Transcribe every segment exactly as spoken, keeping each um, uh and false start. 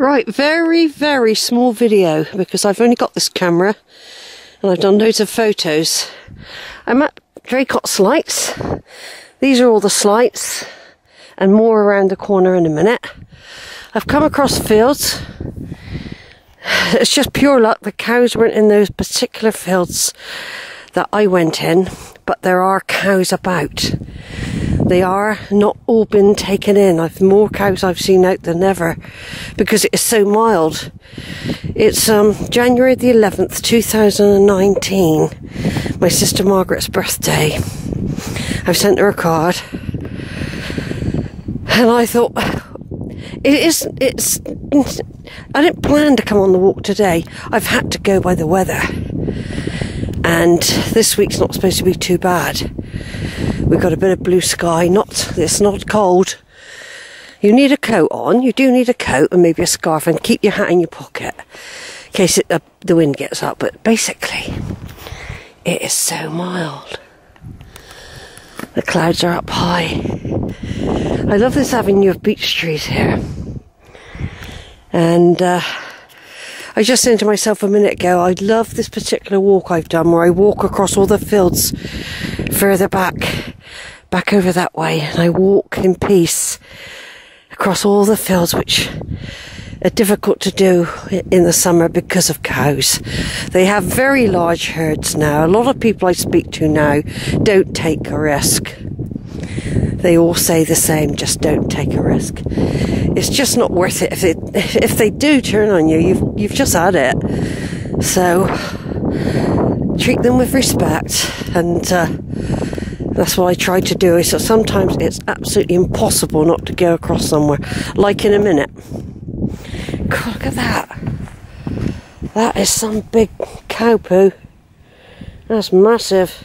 Right, very, very small video because I've only got this camera and I've done loads of photos. I'm at Draycott Sleights. These are all the sleights and more around the corner in a minute. I've come across fields. It's just pure luck. The cows weren't in those particular fields that I went in, but there are cows about. They are not all been taken in. I've more cows I've seen out than ever because it is so mild. It's um, January the eleventh, two thousand nineteen, my sister Margaret's birthday. I've sent her a card, and I thought it is. It's. I didn't plan to come on the walk today. I've had to go by the weather, and this week's not supposed to be too bad. We've got a bit of blue sky, not it's not cold. You need a coat on, you do need a coat and maybe a scarf, and keep your hat in your pocket in case it, uh, the wind gets up. But basically, it is so mild. The clouds are up high. I love this avenue of beech trees here. And uh, I just said to myself a minute ago, I love this particular walk I've done where I walk across all the fields further back, back over that way, and I walk in peace across all the fields which are difficult to do in the summer because of cows. They have very large herds now. A lot of people I speak to now don't take a risk. They all say the same, just don't take a risk. It's just not worth it. If it, if they do turn on you, you've, you've just had it. So treat them with respect, and uh, that's what I try to do. So sometimes it's absolutely impossible not to go across somewhere, like in a minute. God, look at that. That is some big cow poo. That's massive.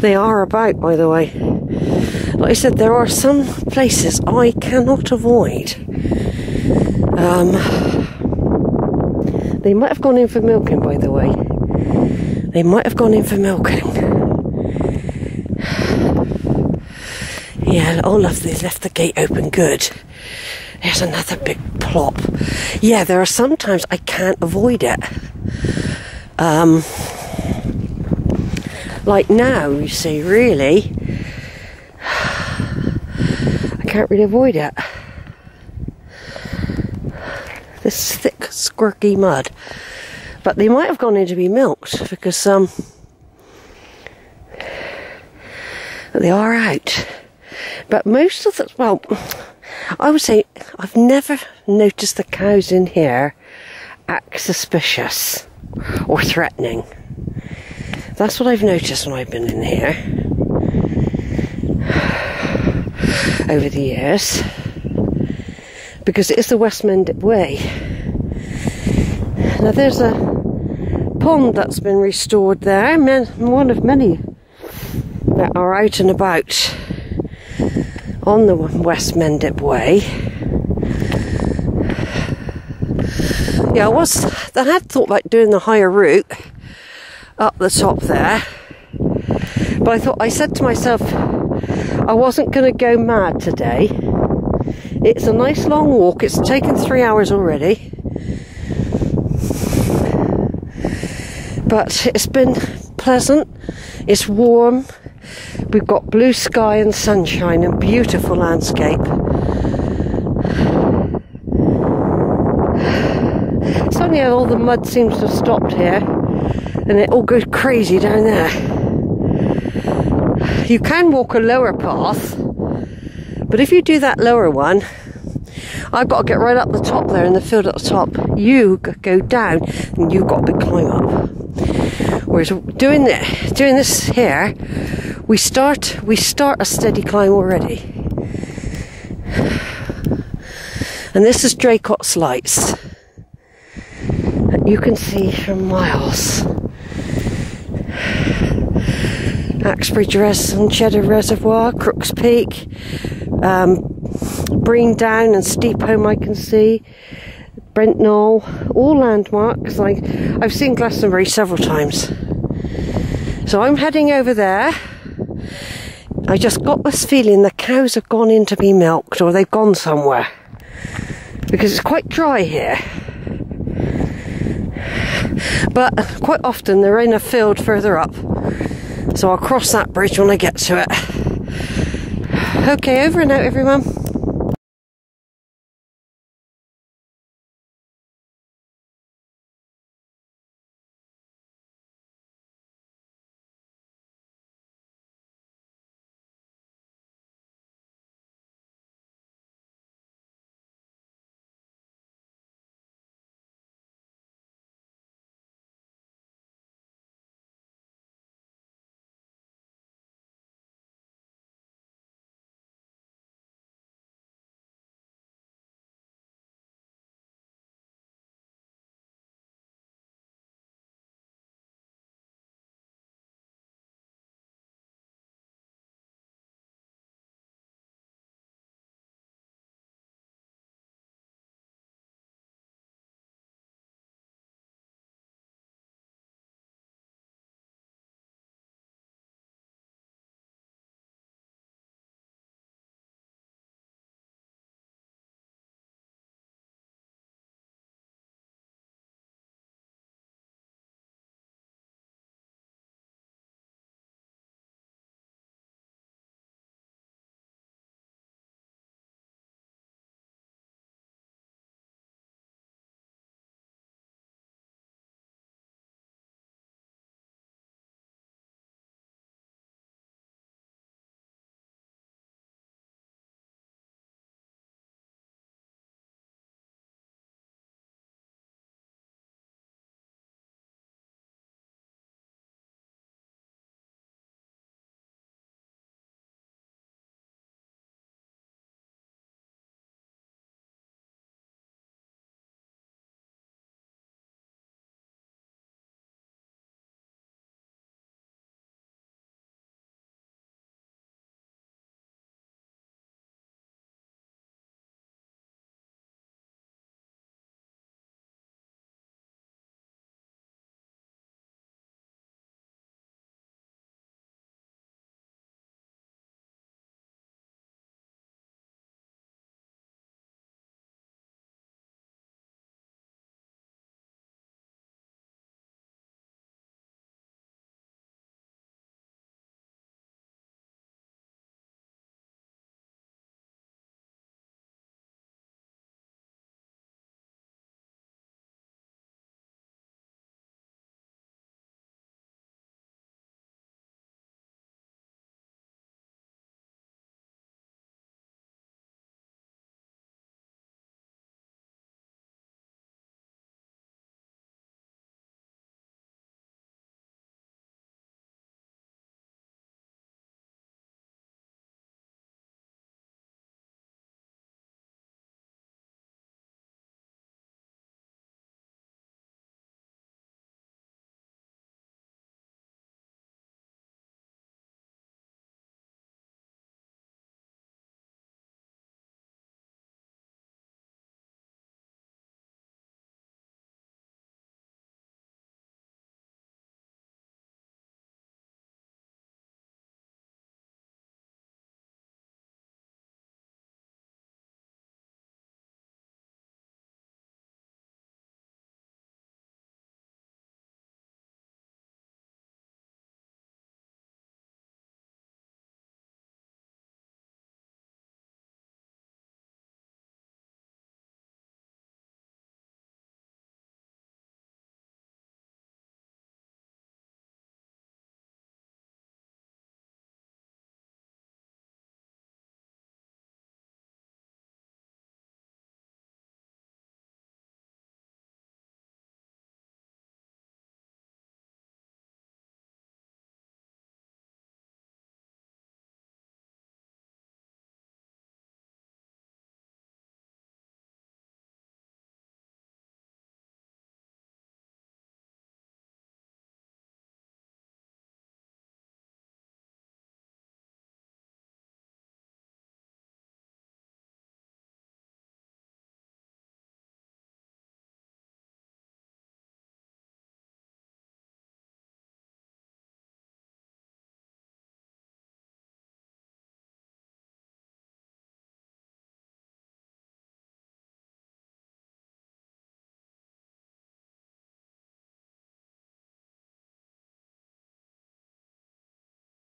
They are about, by the way. Like I said, there are some places I cannot avoid. Um, they might have gone in for milking, by the way. They might have gone in for milking. Yeah, oh, lovely. They left the gate open. Good. There's another big plop. Yeah, there are sometimes I can't avoid it. Um, like now, you see, really. Can't really avoid it. This thick, squirky mud. But they might have gone in to be milked because um, they are out. But most of the, well, I would say I've never noticed the cows in here act suspicious or threatening. That's what I've noticed when I've been in here over the years, because it is the West Mendip Way. Now there's a pond that's been restored there, men, one of many that are out and about on the West Mendip Way. Yeah, I was, I had thought about doing the higher route up the top there, but I thought, I said to myself, I wasn't going to go mad today. It's a nice long walk. It's taken three hours already. But it's been pleasant. It's warm. We've got blue sky and sunshine and beautiful landscape. Somehow all the mud seems to have stopped here and it all goes crazy down there. You can walk a lower path, but if you do that lower one, I've got to get right up the top there in the field at the top. You go down and you've got to climb up. Whereas doing the, doing this here, we start we start a steady climb already. And this is Draycott Sleights that you can see for miles. Dress and Cheddar Reservoir, Crooks Peak, um, Brean Down and Steep Holm I can see, Brent Knoll, all landmarks. Like I've seen Glastonbury several times. So I'm heading over there. I just got this feeling the cows have gone in to be milked or they've gone somewhere. because it's quite dry here. But quite often they're in a field further up, so I'll cross that bridge when I get to it. Okay, over and out everyone.